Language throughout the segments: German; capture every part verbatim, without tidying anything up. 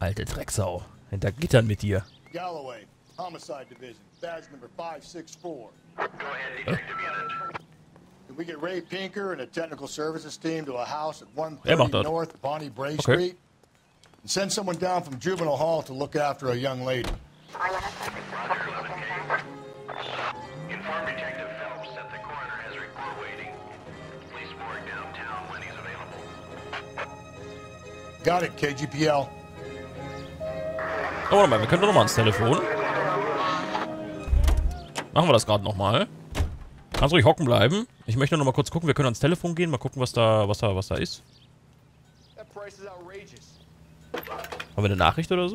Alte Drecksau. Hinter Gittern mit dir. Galloway, Homicide Division, badge number five six four. Go ahead, Detective Unit. Can we get Ray Pinker and a technical services team to a house at one thirty North Bonnie Bray okay. Street? And send someone down from Juvenile Hall to look after a young lady. Roger, eleven K. Inform Detective Phelps that the coroner has report waiting. Police board downtown when he's available. Got it, K G B L. Oh, warte mal, wir können doch nochmal ans Telefon. Machen wir das gerade nochmal. Kannst ruhig hocken bleiben. Ich möchte nur noch mal kurz gucken. Wir können ans Telefon gehen, mal gucken, was da, was da, was da ist. Haben wir eine Nachricht oder so?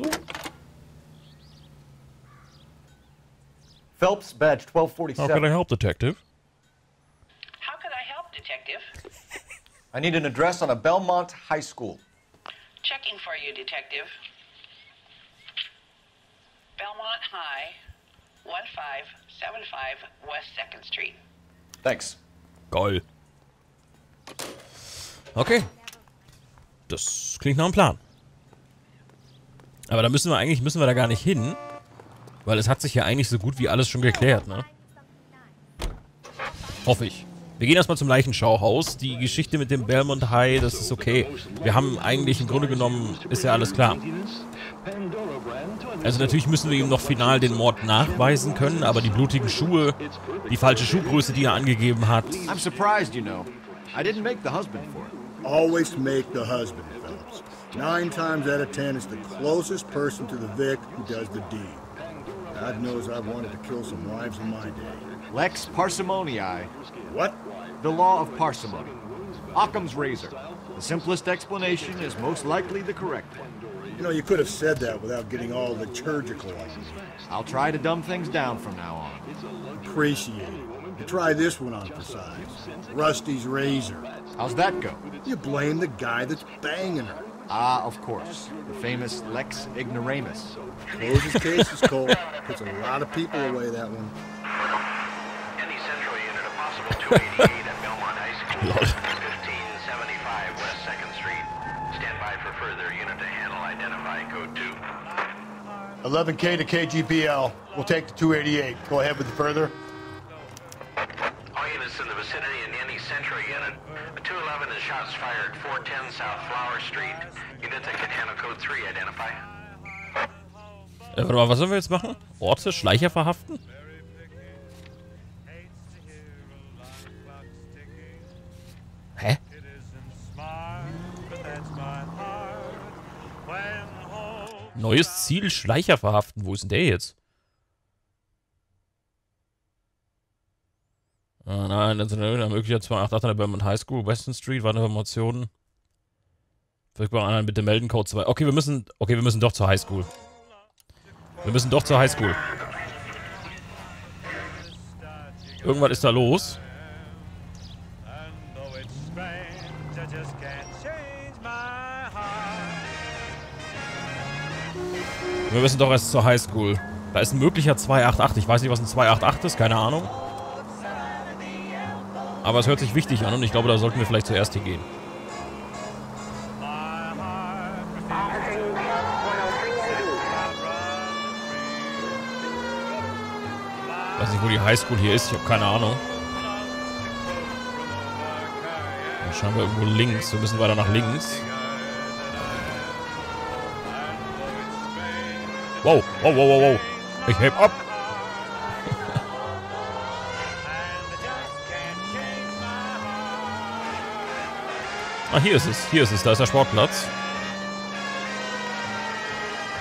Phelps badge twelve forty-seven. How can I help, Detective? How can I help, Detective? I need an address on a Belmont High School. Checking for you, Detective. Belmont High. fifteen seventy-five West second Street. Thanks. Geil. Okay. Das klingt nach einem Plan. Aber da müssen wir eigentlich, müssen wir da gar nicht hin. Weil es hat sich ja eigentlich so gut wie alles schon geklärt, ne? Hoffe ich. Wir gehen erstmal zum Leichenschauhaus. Die Geschichte mit dem Belmont High, das ist okay. Wir haben eigentlich im Grunde genommen, ist ja alles klar. Also natürlich müssen wir ihm noch final den Mord nachweisen können, aber die blutigen Schuhe, die falsche Schuhgröße, die er angegeben hat. I'm surprised, you know. I didn't make the husband for it. Always make the husband, Phelps. Nine times out of ten is the closest person to the vic who does the deed. God knows I've wanted to kill some wives in my day. Lex parsimoniae. What? The law of parsimony. Occam's razor. The simplest explanation is most likely the correct one. You know, you could have said that without getting all liturgical on me. I'll try to dumb things down from now on. Appreciate it. You try this one on for size. Rusty's razor. How's that go? You blame the guy that's banging her. Ah, of course. The famous Lex Ignoramus. Closes cases, Cole. Puts a lot of people away, that one. Any central unit, a possible two eighty-eight at Belmont High School. fifteen seventy-five West second Street. Stand by for further unit to handle. Identify code two. eleven K to K G B L. We'll take the two eighty-eight. Go ahead with the further. All units in the vicinity and any central unit. The two eleven is shots fired. four ten South Flower Street. Unit that can handle code three. Identify. Äh, warte mal, was sollen wir jetzt machen? Orte, Schleicher verhaften? Hä? Neues Ziel, Schleicher verhaften. Wo ist denn der jetzt? Ah, nein, das ist eine Möglichkeit zwei acht acht an der Belmont High School, Western Street, weitere Informationen. Verfügbare Anleihen bitte melden, Code zwei. Okay, wir müssen. Okay, wir müssen doch zur High School. Wir müssen doch zur High School. Irgendwas ist da los. Wir müssen doch erst zur Highschool. Da ist ein möglicher zwei acht acht. Ich weiß nicht, was ein zwei acht acht ist. Keine Ahnung. Aber es hört sich wichtig an und ich glaube, da sollten wir vielleicht zuerst hingehen. Ich weiß nicht, wo die Highschool hier ist. Ich habe keine Ahnung. Dann schauen wir irgendwo links. Wir müssen weiter nach links. Wow, wow, wow, wow, wow. Ich heb ab. Ah, hier ist es, hier ist es. Da ist der Sportplatz.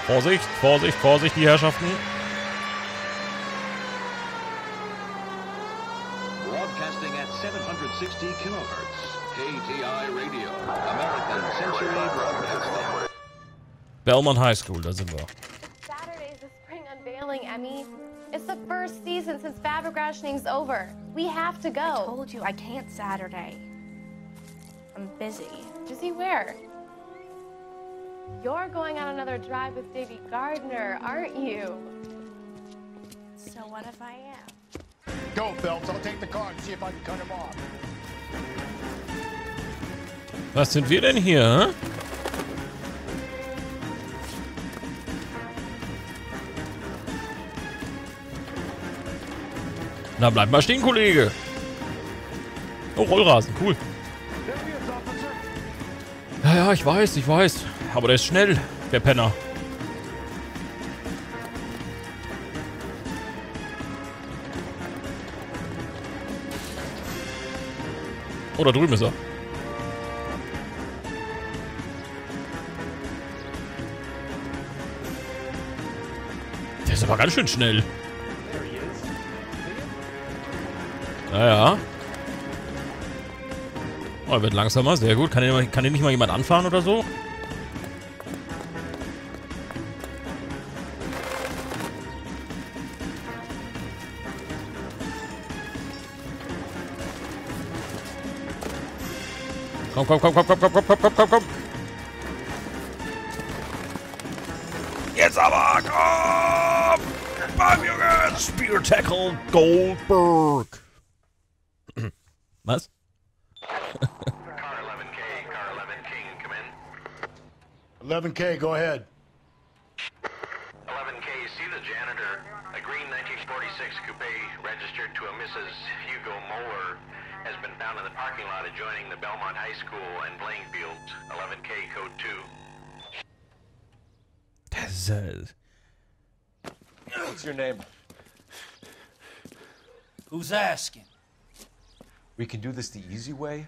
Vorsicht, Vorsicht, Vorsicht, die Herrschaften. Broadcasting at seven sixty kilohertz. K T I Radio. American Century Broadcast Network. Belmont High School, da sind wir. Emmy, it's the first season since Fabergrashning's over. We have to go. I told you I can't Saturday. I'm busy. Busy where? You're going on another drive with Davy Gardner, aren't you? So what if I am? Go, Phelps. I'll take the car and see if I can cut him off. Was sind wir denn hier? Huh? Na, bleib mal stehen, Kollege. Oh, Rollrasen, cool. Ja, ja, ich weiß, ich weiß. Aber der ist schnell, der Penner. Oh, da drüben ist er. Der ist aber ganz schön schnell. Naja. Oh, er wird langsamer, sehr gut. Kann den, kann den nicht mal jemand anfahren oder so? Komm, komm, komm, komm, komm, komm, komm, komm, komm, komm, komm. Jetzt aber, komm! Beim Jungen! Spear Tackle Goldberg. Was? eleven K, go ahead. eleven K, see the janitor. A green nineteen forty-six coupe registered to a Missus Hugo Moller has been found in the parking lot adjoining the Belmont High School and playing fields. eleven K, code two. Das ist... What's your name? Who's asking? We can do this the easy way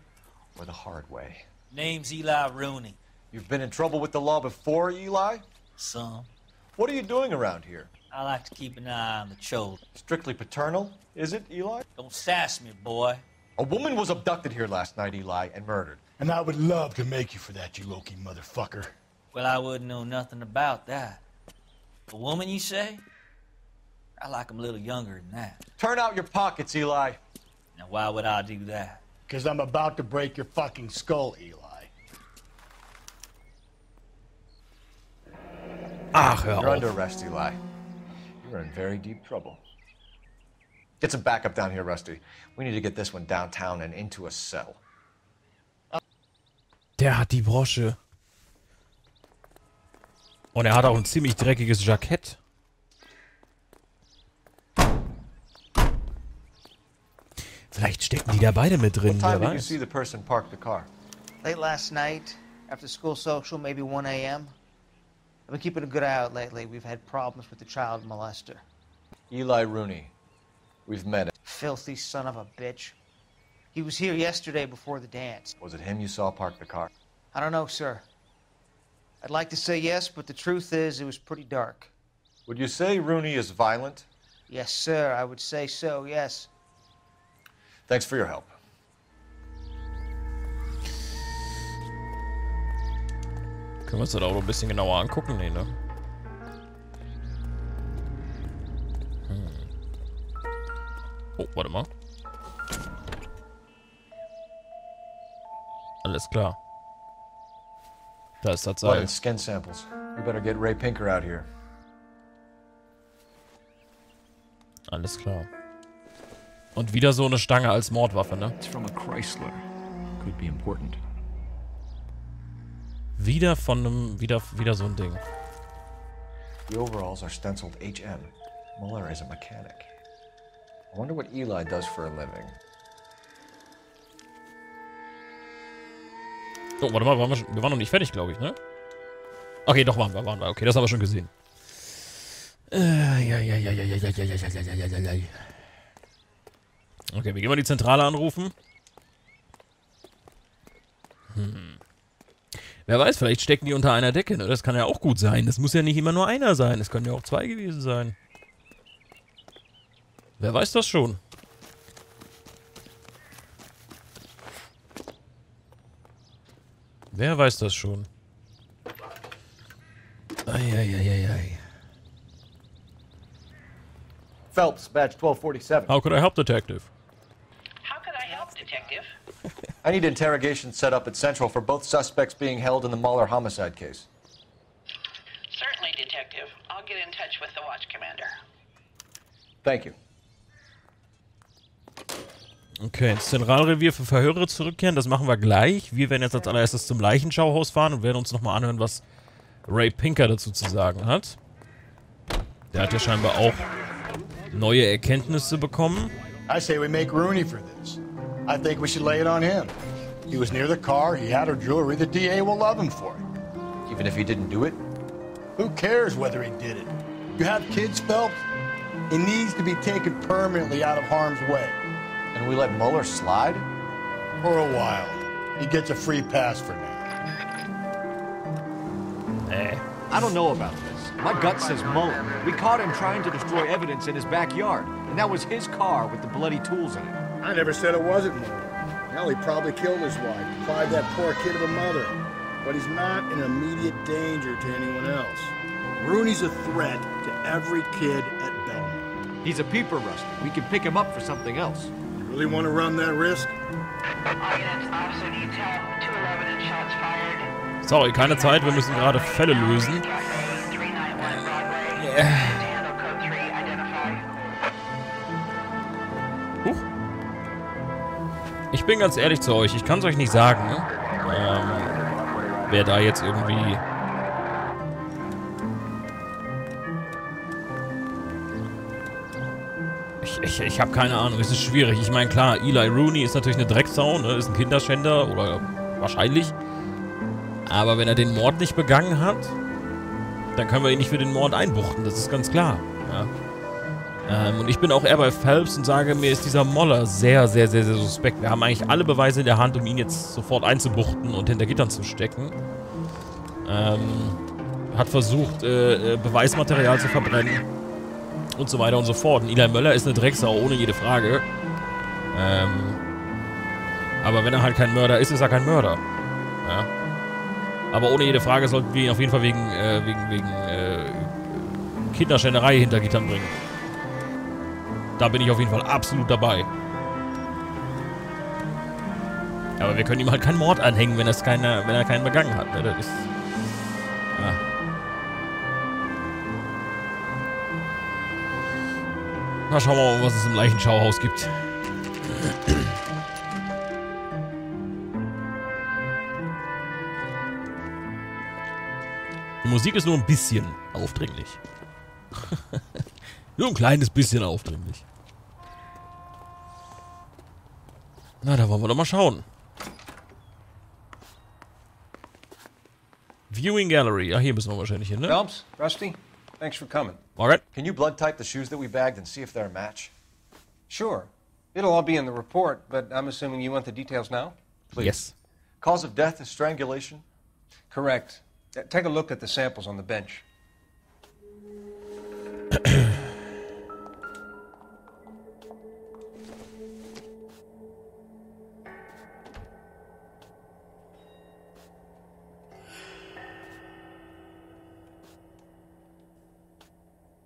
or the hard way. Name's Eli Rooney. You've been in trouble with the law before, Eli? Some. What are you doing around here? I like to keep an eye on the children. Strictly paternal, is it, Eli? Don't sass me, boy. A woman was abducted here last night, Eli, and murdered. And I would love to make you for that, you low-key motherfucker. Well, I wouldn't know nothing about that. A woman, you say? I like 'em a little younger than that. Turn out your pockets, Eli. Now, why would I do that? Because I'm about to break your fucking skull, Eli. Ach, hör auf. You're under arrest, Eli. You're in very deep trouble. Get some backup down here, Rusty. We need to get this one downtown and into a cell. Der hat die Brosche. Und er hat auch ein ziemlich dreckiges Jackett. Vielleicht stecken die da beide mit drin, wer weiß. Late last night, after school social, maybe one A M I've been keeping a good eye out lately. We've had problems with the child molester. Eli Rooney. We've met him. Filthy son of a bitch. He was here yesterday before the dance. Was it him you saw park the car? I don't know, sir. I'd like to say yes, but the truth is it was pretty dark. Would you say Rooney is violent? Yes, sir. I would say so, yes. Thanks for your help. Können wir uns das auch noch ein bisschen genauer angucken? Nee, ne? Hm. Oh, warte mal. Alles klar. Da ist das Seil. Skin samples. We better get Ray Pinker out here. Alles klar. Und wieder so eine Stange als Mordwaffe, ne? It's from a Chrysler. Could be important. Wieder von einem, wieder, wieder so ein Ding. The overalls are stenciled H M. Muller is a mechanic. I wonder what Eli does for a living. Oh, warte mal, waren wir, schon, wir waren noch nicht fertig, glaube ich, ne? Okay, doch waren wir, waren wir. Okay, das haben wir schon gesehen. Äh, ja, ja, ja, ja, ja, ja, ja, ja, ja, ja, ja, ja, ja. Okay, wir gehen mal die Zentrale anrufen. Hm. Wer weiß, vielleicht stecken die unter einer Decke, ne? Das kann ja auch gut sein. Das muss ja nicht immer nur einer sein. Es können ja auch zwei gewesen sein. Wer weiß das schon? Wer weiß das schon? Eieieiei. Phelps, Badge twelve forty-seven. How could I help, Detective? How could I help, Detective? I need interrogation set up at Central for both suspects being held in the Moller homicide case. Certainly, Detective. I'll get in touch with the Watch Commander. Thank you. Okay, ins Zentralrevier für Verhöre zurückkehren, das machen wir gleich. Wir werden jetzt als allererstes zum Leichenschauhaus fahren und werden uns nochmal anhören, was Ray Pinker dazu zu sagen hat. Der hat ja scheinbar auch neue Erkenntnisse bekommen. I say we make Rooney for this. I think we should lay it on him. He was near the car, he had her jewelry, the D A will love him for it. Even if he didn't do it? Who cares whether he did it? You have kids, Phelps? It needs to be taken permanently out of harm's way. And we let Moller slide? For a while. He gets a free pass for now. Eh, I don't know about this. My gut says Moller. We caught him trying to destroy evidence in his backyard, and that was his car with the bloody tools in it. I never said it wasn't Moller. Hell, he probably killed his wife, deprived that poor kid of a mother. But he's not an immediate danger to anyone else. Rooney's a threat to every kid at Belmont. He's a peeper, Rusty. We can pick him up for something else. You really want to run that risk? Sorry, keine Zeit. Wir müssen gerade Fälle lösen. Huch. Ich bin ganz ehrlich zu euch. Ich kann es euch nicht sagen, ne? Ähm, wer da jetzt irgendwie... Ich, ich, ich habe keine Ahnung, es ist schwierig. Ich meine, klar, Eli Rooney ist natürlich eine Drecksau, ne? Ist ein Kinderschänder, oder wahrscheinlich. Aber wenn er den Mord nicht begangen hat, dann können wir ihn nicht für den Mord einbuchten, das ist ganz klar. Ja. Ähm, und ich bin auch eher bei Phelps und sage, mir ist dieser Moller sehr, sehr, sehr, sehr suspekt. Wir haben eigentlich alle Beweise in der Hand, um ihn jetzt sofort einzubuchten und hinter Gittern zu stecken. Ähm, hat versucht, äh, Beweismaterial zu verbrennen. Und so weiter und so fort. Und Eli Moller ist eine Drecksau, ohne jede Frage. Ähm, aber wenn er halt kein Mörder ist, ist er kein Mörder. Ja. Aber ohne jede Frage sollten wir ihn auf jeden Fall wegen, äh, wegen, wegen äh, Kinderschänderei hinter Gittern bringen. Da bin ich auf jeden Fall absolut dabei. Aber wir können ihm halt keinen Mord anhängen, wenn, das keine, wenn er keinen begangen hat. Ne? Das ist... Ja. Na, schauen wir mal, was es im Leichenschauhaus gibt. Die Musik ist nur ein bisschen aufdringlich. Nur ein kleines bisschen aufdringlich. Na, da wollen wir doch mal schauen. Viewing Gallery. Ah, hier müssen wir wahrscheinlich hin, ne? Phelps, Rusty? Thanks for coming. All right. Can you blood type the shoes that we bagged and see if they're a match? Sure. It'll all be in the report, but I'm assuming you want the details now? Please. Yes. Cause of death is strangulation? Correct. Take a look at the samples on the bench.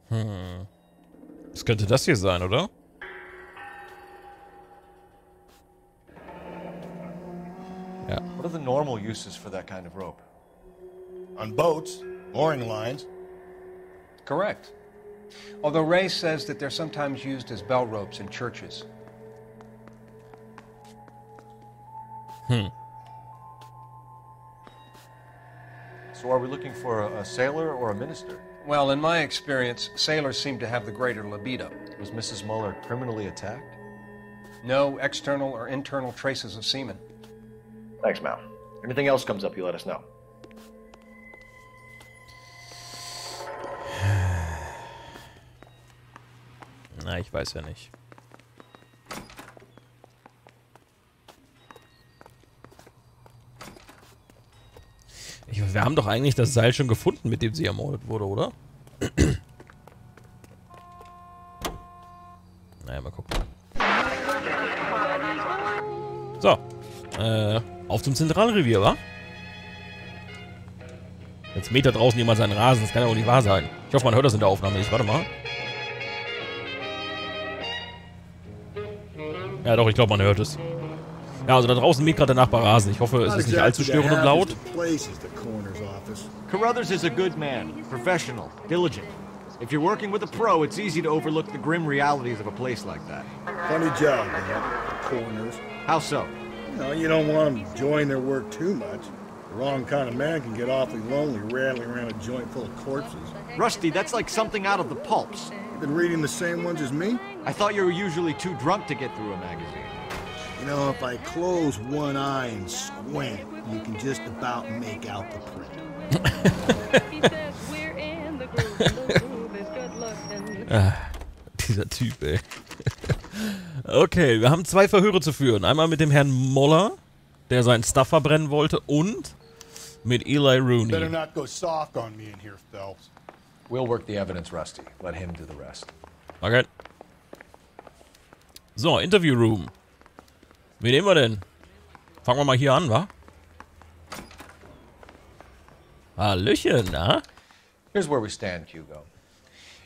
Hm. Das könnte das hier sein, oder? Ja. What are the normal uses for that kind of rope? On boats, mooring lines. Correct. Although Ray says that they're sometimes used as bell ropes in churches. Hm. So are we looking for a, a sailor or a minister? Well, in my experience, sailors seem to have the greater libido. Was Missus Moller criminally attacked? No external or internal traces of semen. Thanks, Mal. If anything else comes up, you let us know. Na, ich weiß ja nicht. Wir haben doch eigentlich das Seil schon gefunden, mit dem sie ermordet wurde, oder? Naja, mal gucken. So. Äh, auf zum Zentralrevier, wa? Jetzt mäht da draußen jemand seinen Rasen. Das kann ja wohl nicht wahr sein. Ich hoffe, man hört das in der Aufnahme nicht. Warte mal. Ja doch, ich glaube, man hört es. Ja, also da draußen mäht gerade der Nachbar Rasen. Ich hoffe, es ist nicht allzu störend und laut. Carruthers is a good man, professional, diligent. If you're working with a pro, it's easy to overlook the grim realities of a place like that. Funny job, man. Coroners. How so? You know, you don't want them enjoying their work too much. The wrong kind of man can get awfully lonely rattling around a joint full of corpses. Rusty, that's like something out of the pulps. You've been reading the same ones as me? I thought you were usually too drunk to get through a magazine. You know, if I close one eye and squint, you can just about make out the print. Ah, dieser Typ, ey. Okay, wir haben zwei Verhöre zu führen. Einmal mit dem Herrn Moller, der seinen Stuff verbrennen wollte, und mit Eli Rooney. Better not go soft on me in here, Phelps. We'll work the evidence, Rusty. Let him do the rest. Okay. So, Interview Room. Wen nehmen wir denn? Fangen wir mal hier an, wa? Hallöchen, na? Here's where we stand, Hugo.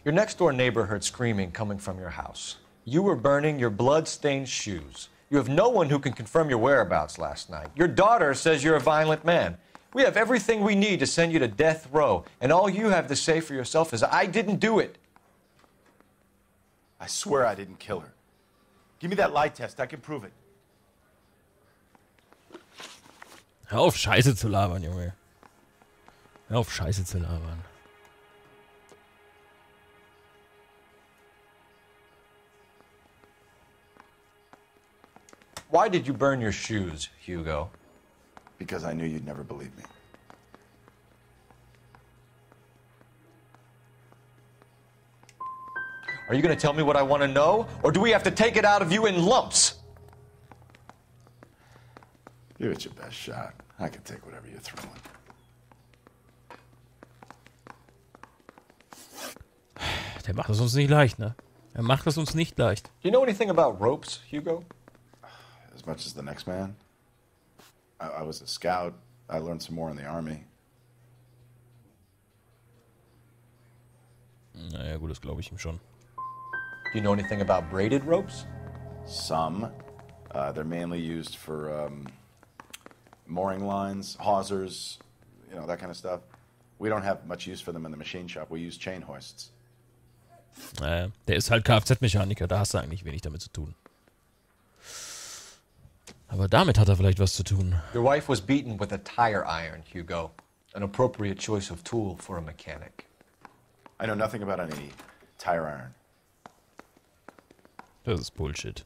Your next-door neighbor heard screaming coming from your house. You were burning your blood-stained shoes. You have no one who can confirm your whereabouts last night. Your daughter says you're a violent man. We have everything we need to send you to death row, and all you have to say for yourself is, I didn't do it. I swear I didn't kill her. Give me that lie test. I can prove it. Hör auf, Scheiße zu labern, Junge. Hör auf, Scheiße zu labern. Why did you burn your shoes, Hugo? Because I knew you'd never believe me. Are you going to tell me what I want to know, or do we have to take it out of you in lumps? Give it your best shot. I can take whatever you're throwing. Der macht es uns nicht leicht, ne? Er macht es uns nicht leicht. Do you know anything about ropes, Hugo? As much as the next man. I, I was a scout. I learned some more in the army. Naja, gut, das glaube ich ihm schon. Do you know anything about braided ropes? Some. Uh, they're mainly used for um, mooring lines, hawsers, you know, that kind of stuff. We don't have much use for them in the machine shop. We use chain hoists. Naja, der ist halt Kfz-Mechaniker. Da hast du eigentlich wenig damit zu tun. Aber damit hat er vielleicht was zu tun. Your wife was beaten with a tire iron, Hugo. An appropriate choice of tool for a mechanic. I know nothing about any tire iron. Das ist Bullshit.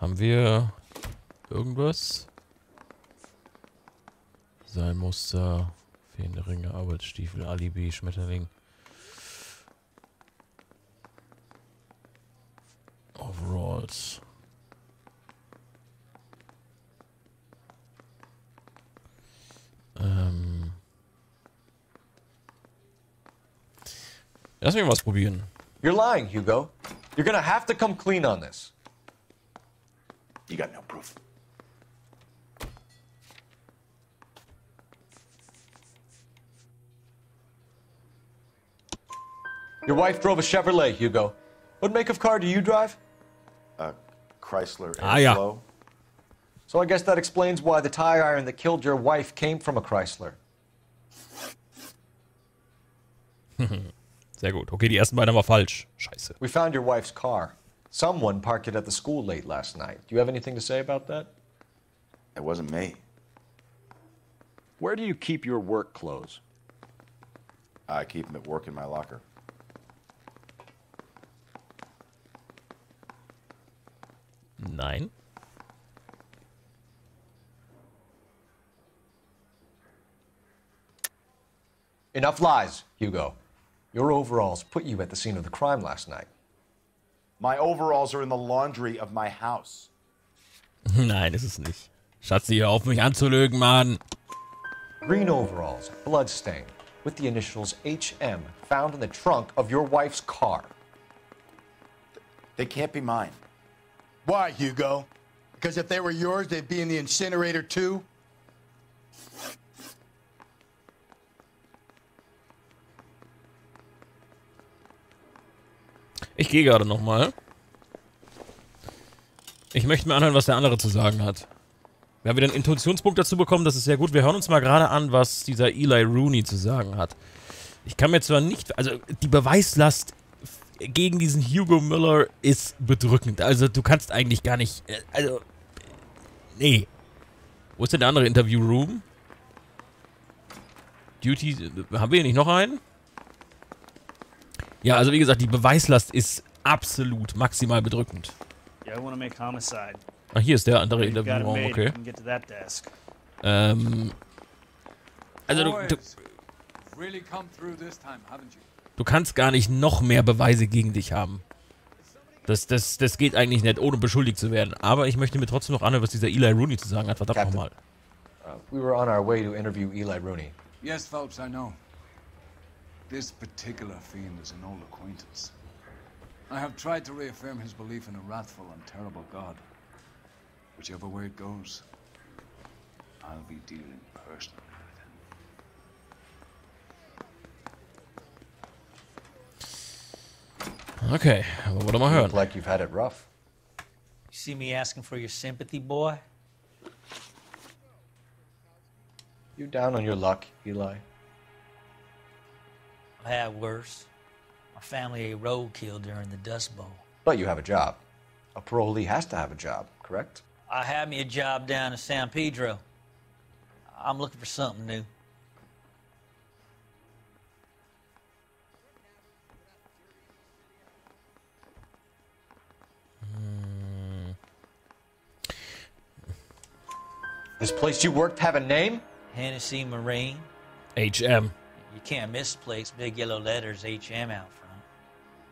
Haben wir irgendwas? Seilmuster, fehlende Ringe, Arbeitsstiefel, Alibi, Schmetterling. Overalls. Ähm. Lass mich mal was probieren. You're lying, Hugo. You're gonna have to come clean on this. You got no proof. Your wife drove a Chevrolet, Hugo. What make of car do you drive? A Chrysler Airflow. Ah, yeah. So I guess that explains why the tire iron that killed your wife came from a Chrysler. Sehr gut. Okay, die ersten beiden waren falsch. Scheiße. We found your wife's car. Someone parked it at the school late last night. Do you have anything to say about that? It wasn't me. Where do you keep your work clothes? I keep them at work in my locker. Nein. Enough lies, Hugo. Your overalls put you at the scene of the crime last night. My overalls are in the laundry of my house. Nein, ist es nicht. Schatzi, hier auf mich anzulügen, Mann. Green overalls, bloodstain, with the initials H M found in the trunk of your wife's car. They can't be mine. Why, Hugo? Because if they were yours, they'd be in the incinerator too? Ich gehe gerade nochmal. Ich möchte mir anhören, was der andere zu sagen hat. Wir haben wieder einen Intuitionspunkt dazu bekommen, das ist sehr gut. Wir hören uns mal gerade an, was dieser Eli Rooney zu sagen hat. Ich kann mir zwar nicht... Also, die Beweislast gegen diesen Hugo Moller ist bedrückend. Also, du kannst eigentlich gar nicht... Also... Nee. Wo ist denn der andere Interview-Room? Duty... Haben wir hier nicht noch einen? Ja, also wie gesagt, die Beweislast ist absolut maximal bedrückend. Ah, hier ist der andere Interviewraum, okay. Ähm, also du, du, du kannst gar nicht noch mehr Beweise gegen dich haben. Das, das, das geht eigentlich nicht, ohne beschuldigt zu werden. Aber ich möchte mir trotzdem noch anhören, was dieser Eli Rooney zu sagen hat. Verdammt nochmal. We were on our way to interview Eli Rooney. Yes, Phelps, I know. This particular fiend is an old acquaintance. I have tried to reaffirm his belief in a wrathful and terrible God. Whichever way it goes, I'll be dealing personally with him. Okay, well, what am I heard? Like you've had it rough. You see me asking for your sympathy, boy? You down on your luck, Eli? I had worse. My family ate roadkill during the Dust Bowl. But you have a job. A parolee has to have a job, correct? I had me a job down in San Pedro. I'm looking for something new. This place you worked have a name? Hennessey Marine. H M. You can't misplace big yellow letters H M out front.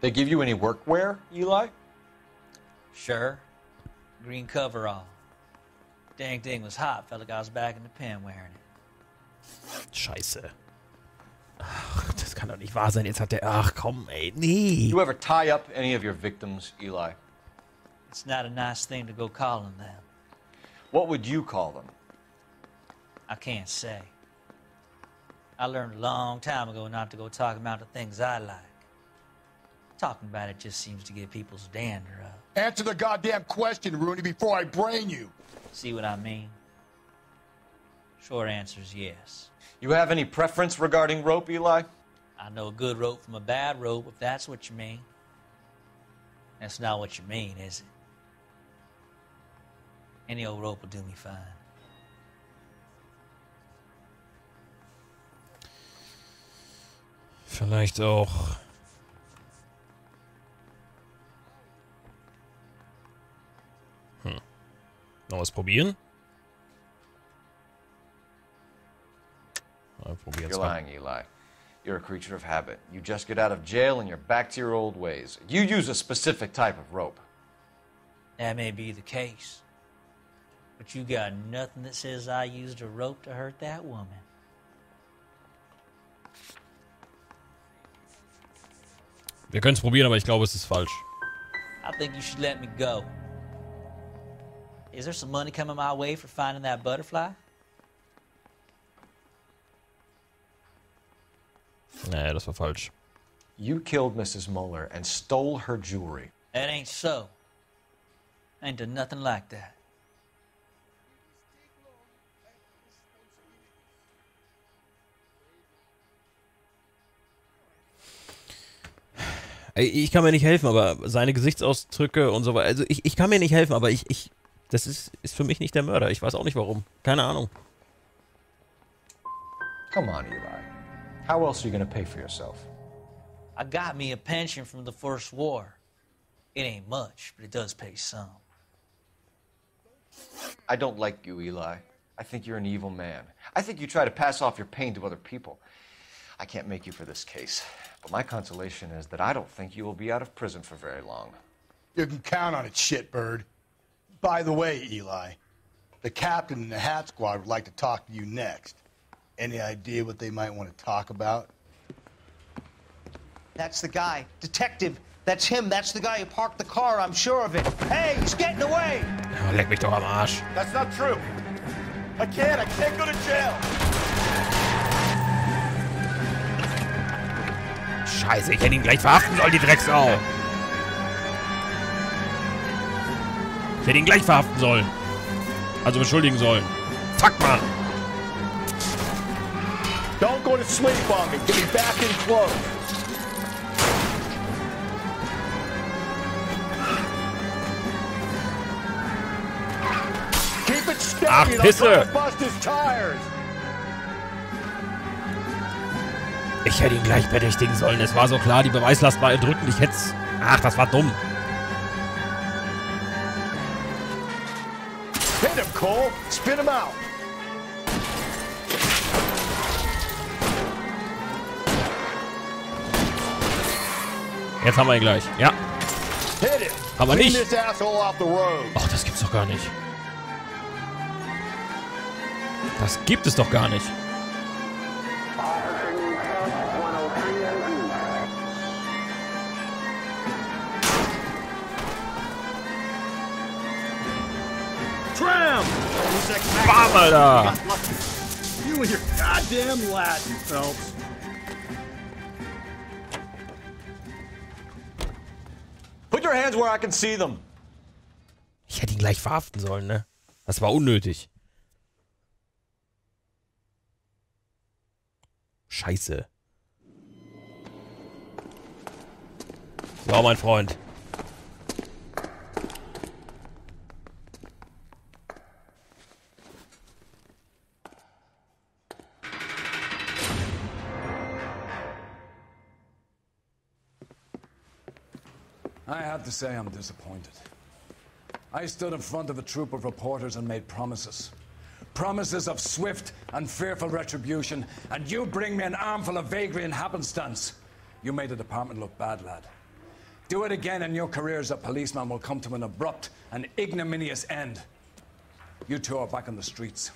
They give you any workwear, Eli? Sure. Green coverall. Dang thing was hot. Felt like I was back in the pen wearing it. Scheiße. Ach, das kann doch nicht wahr sein. Jetzt hat der... Ach, komm, ey. Nee. You ever tie up any of your victims, Eli? It's not a nice thing to go calling them. What would you call them? I can't say. I learned a long time ago not to go talking about the things I like. Talking about it just seems to get people's dander up. Answer the goddamn question, Rooney, before I brain you. See what I mean? Short answer is yes. You have any preference regarding rope, Eli? I know a good rope from a bad rope, if that's what you mean. That's not what you mean, is it? Any old rope will do me fine. Vielleicht auch. Hm. Noch was probieren? Mal probieren. You're lying, Eli. You're a creature of habit. You just get out of jail and you're back to your old ways. You use a specific type of rope. That may be the case. But you got nothing that says I used a rope to hurt that woman. Wir können es probieren, aber ich glaube, es ist falsch. I think you should let me go. Is there some money coming my way for finding that butterfly? Nee, das war falsch. You killed Missus Moller and stole her jewelry. That ain't so. Ain't done nothing like that. Ich kann mir nicht helfen, aber seine Gesichtsausdrücke und so weiter. Also ich, ich kann mir nicht helfen, aber ich, ich, das ist, ist für mich nicht der Mörder. Ich weiß auch nicht warum. Keine Ahnung. Come on, Eli. How else are you gonna pay for yourself? I got me a pension from the first war. It ain't much, but it does pay some. I don't like you, Eli. I think you're an evil man. I think you try to pass off your pain to other people. I can't make you for this case, but my consolation is that I don't think you will be out of prison for very long. You can count on it, shitbird. By the way, Eli, the captain and the hat squad would like to talk to you next. Any idea what they might want to talk about? That's the guy. Detective, that's him. That's the guy who parked the car, I'm sure of it. Hey, he's getting away! Oh, leck mich doch am Arsch. That's not true. I can't. I can't go to jail. Scheiße, ich hätte ihn gleich verhaften sollen, die Drecksau. Ich hätte ihn gleich verhaften sollen. Also beschuldigen sollen. Fuck, Mann. Don't go to sleep on me. Get me back in close. Keep it steady. Ach, Pisse. Ich hätte ihn gleich verdächtigen sollen. Es war so klar, die Beweislast war erdrückend. Ich hätte es Ach, das war dumm. Hit him, Cole. Spin him out. Jetzt haben wir ihn gleich. Ja. Aber nicht. Ach, das gibt's doch gar nicht. Das gibt es doch gar nicht. Bam, Alter. You and your goddamn Latin, Phelps. Put your hands where I can see them. Ich hätte ihn gleich verhaften sollen, ne? Das war unnötig. Scheiße. So, mein Freund. I have to say I'm disappointed. I stood in front of a troop of reporters and made promises. Promises of swift and fearful retribution, and you bring me an armful of vagary and happenstance. You made the department look bad, lad. Do it again and your career as a policeman will come to an abrupt and ignominious end. You two are back on the streets.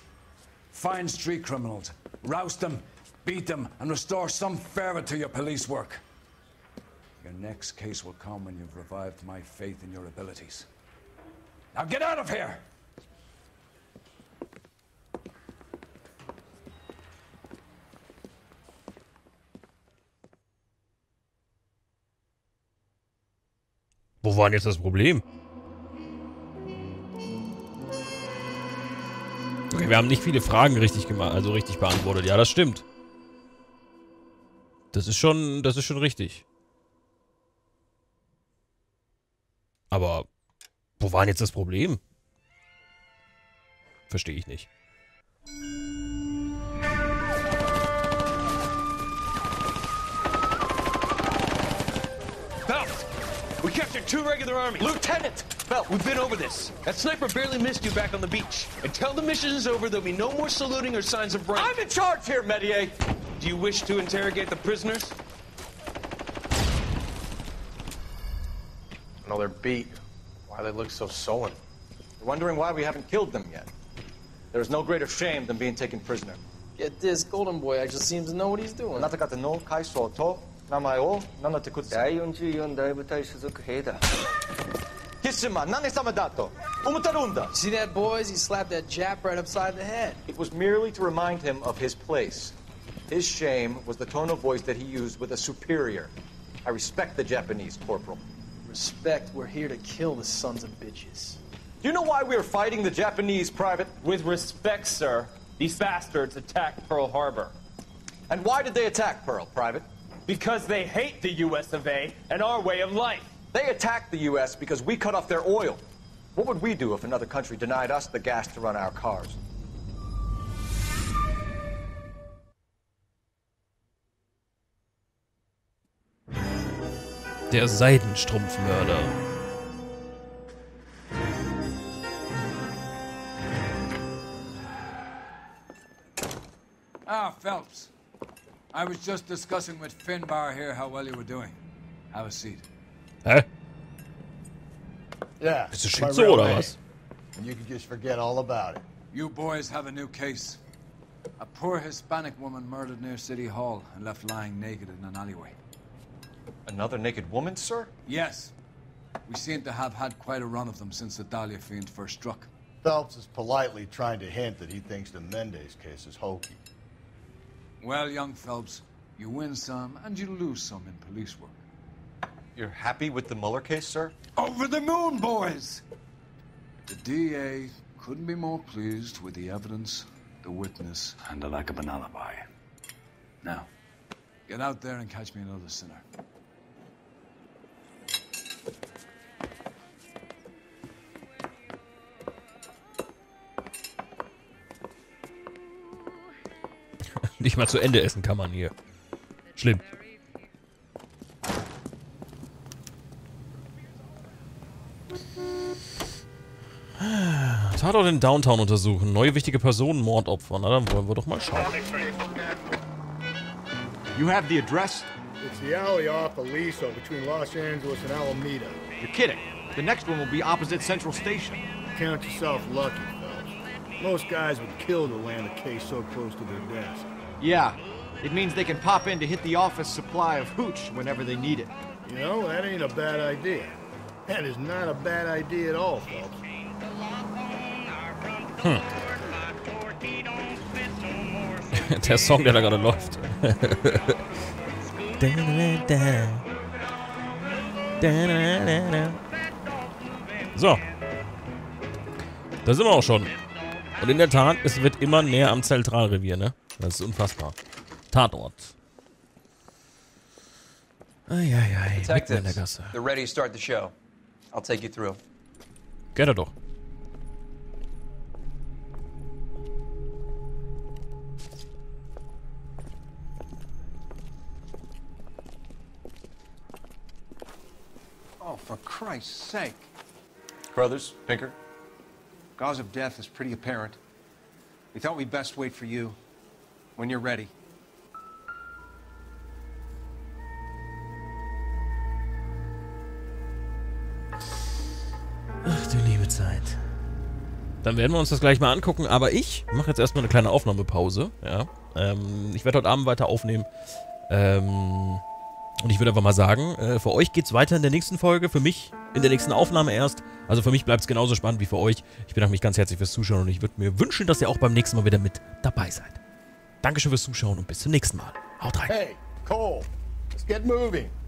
Find street criminals, roust them, beat them, and restore some fervor to your police work. Your next case will come when you've revived my faith in your abilities. Now get out of here! Wo war denn jetzt das Problem? Okay, wir haben nicht viele Fragen richtig gemacht, also richtig beantwortet. Ja, das stimmt. Das ist schon, das ist schon richtig. Aber wo war denn jetzt das Problem? Verstehe ich nicht. Phelps, we captured two regular army. Lieutenant, Phelps, we've been over this. That sniper barely missed you back on the beach. Until the mission is over, there'll be no more saluting or signs of rank. I'm in charge here, Medier. Do you wish to interrogate the prisoners? No, they're beat. Why they look so sullen? They're wondering why we haven't killed them yet. There is no greater shame than being taken prisoner. Get this, golden boy actually seems to know what he's doing. See that, boys? He slapped that Jap right upside the head. It was merely to remind him of his place. His shame was the tone of voice that he used with a superior. I respect the Japanese, Corporal. Respect, we're here to kill the sons of bitches. Do you know why we're fighting the Japanese, Private? With respect, sir, these bastards attacked Pearl Harbor. And why did they attack Pearl, Private? Because they hate the U S of A and our way of life. They attacked the U S because we cut off their oil. What would we do if another country denied us the gas to run our cars? Der Seidenstrumpfmörder. Ah, Phelps. I was just discussing with Finbar here how well you were doing. Have a seat. Hä? Yeah. Bist du Schizo oder was? And you can just forget all about it. You boys have a new case. A poor Hispanic woman murdered near City Hall and left lying naked in an alleyway. Another naked woman, sir? Yes. We seem to have had quite a run of them since the Dahlia Fiend first struck. Phelps is politely trying to hint that he thinks the Mendez case is hokey. Well, young Phelps, you win some and you lose some in police work. You're happy with the Mueller case, sir? Over the moon, boys! The D A couldn't be more pleased with the evidence, the witness, and the lack of an alibi. Now, get out there and catch me another sinner. Nicht mal zu Ende essen kann man hier. Schlimm. Tatort in Downtown untersuchen. Neue wichtige Personen, Mordopfer. Na, dann wollen wir doch mal schauen. You have the address? It's the alley off Aliso between Los Angeles and Alameda. You're kidding. The next one will be opposite Central Station. Count yourself lucky, Phelps. Most guys would kill to land a case so close to their desk. Yeah. It means they can pop in to hit the office supply of hooch whenever they need it. You know, that ain't a bad idea. That is not a bad idea at all, Phelps. Hm. Der Song, der da gerade läuft. So. Da sind wir auch schon. Und in der Tat, es wird immer näher am Zentralrevier, ne? Das ist unfassbar. Tatort. Ai, ai, ai. Detectives, they're ready to start the show. I'll take you through. Gerne doch. Oh, for Christ's sake. Carruthers, Pinker. Cause of death is pretty apparent. We thought we'd best wait for you. When you're ready. Ach du liebe Zeit. Dann werden wir uns das gleich mal angucken, aber ich mache jetzt erstmal eine kleine Aufnahmepause. Ja. Ähm, ich werde heute Abend weiter aufnehmen. Ähm, und ich würde einfach mal sagen, äh, für euch geht's weiter in der nächsten Folge, für mich in der nächsten Aufnahme erst. Also für mich bleibt es genauso spannend wie für euch. Ich bedanke mich ganz herzlich fürs Zuschauen und ich würde mir wünschen, dass ihr auch beim nächsten Mal wieder mit dabei seid. Dankeschön fürs Zuschauen und bis zum nächsten Mal. Haut rein. Hey, Cole, let's get moving.